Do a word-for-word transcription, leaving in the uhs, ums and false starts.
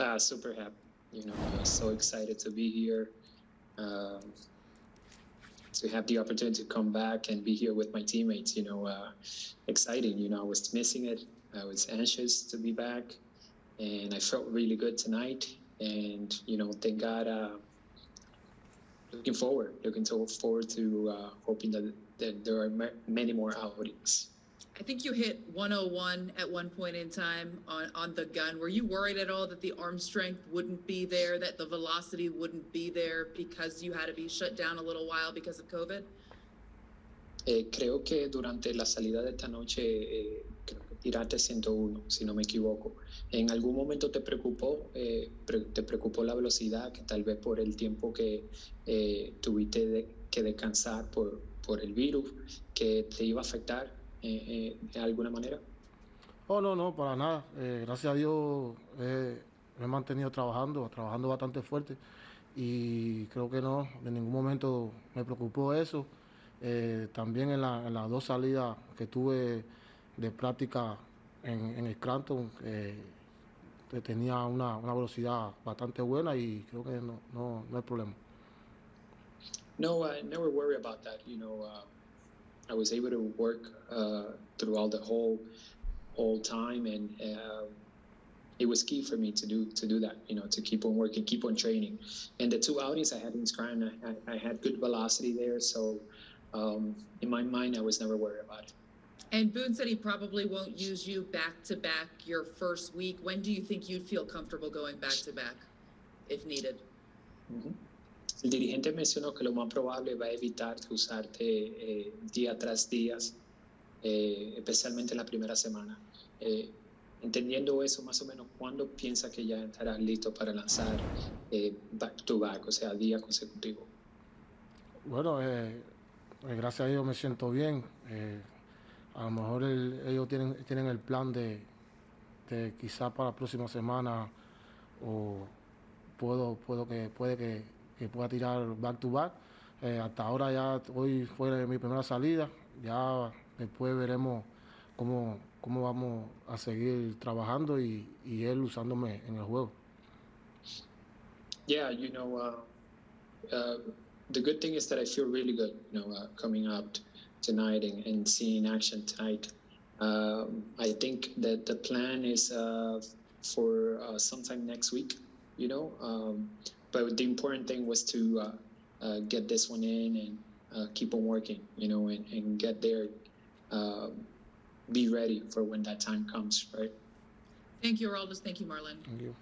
Uh, super happy, you know, I'm so excited to be here, um, to have the opportunity to come back and be here with my teammates, you know, uh, exciting, you know, I was missing it, I was anxious to be back, and I felt really good tonight, and, you know, thank God, uh, looking forward, looking to, forward to uh, hoping that, that there are ma many more outings. I think you hit one oh one at one point in time on, on the gun. Were you worried at all that the arm strength wouldn't be there, that the velocity wouldn't be there because you had to be shut down a little while because of COVID? Eh, creo que durante la salida de esta noche eh, tiraste ciento uno, si no me equivoco. ¿En algún momento te preocupó, eh, pre te preocupó la velocidad, que tal vez por el tiempo que eh, tuviste de, que descansar por, por el virus, que te iba a afectar? Eh, eh, ¿De alguna manera? Oh, no, no, para nada. Eh, gracias a Dios eh, me he mantenido trabajando, trabajando bastante fuerte y creo que no, en ningún momento me preocupó eso. Eh, también en, la, en las dos salidas que tuve de práctica en, en el Scranton eh, tenía una, una velocidad bastante buena y creo que no, no, no hay problema. No, I never worry about that, you know. Uh... I was able to work uh, throughout the whole whole time, and uh, it was key for me to do to do that. You know, to keep on working, keep on training. And the two outings I had in Scranton, I, I had good velocity there, so um, in my mind, I was never worried about it. And Boone said he probably won't use you back to back your first week. When do you think you'd feel comfortable going back to back, if needed? Mm-hmm. El dirigente mencionó que lo más probable va a evitar usarte eh, día tras día, eh, especialmente en la primera semana. Eh, entendiendo eso, más o menos, ¿cuándo piensa que ya estarás listo para lanzar eh, back to back, o sea, día consecutivo? Bueno, eh, gracias a Dios me siento bien. Eh, a lo mejor el, ellos tienen, tienen el plan de, de quizás para la próxima semana o puedo, puedo que, puede que... que pueda tirar back to back. Eh, hasta ahora ya hoy fue mi primera salida. Ya después veremos cómo, cómo vamos a seguir trabajando y, y él usándome en el juego. Yeah, you know, uh, uh, the good thing is that I feel really good, you know, uh, coming up tonight and, and seeing action tonight. Uh, I think that the plan is uh, for uh, sometime next week, you know. Um, But the important thing was to uh, uh, get this one in and uh, keep on working, you know, and, and get there, uh, be ready for when that time comes, right? Thank you, Aroldis. Thank you, Marlon. Thank you.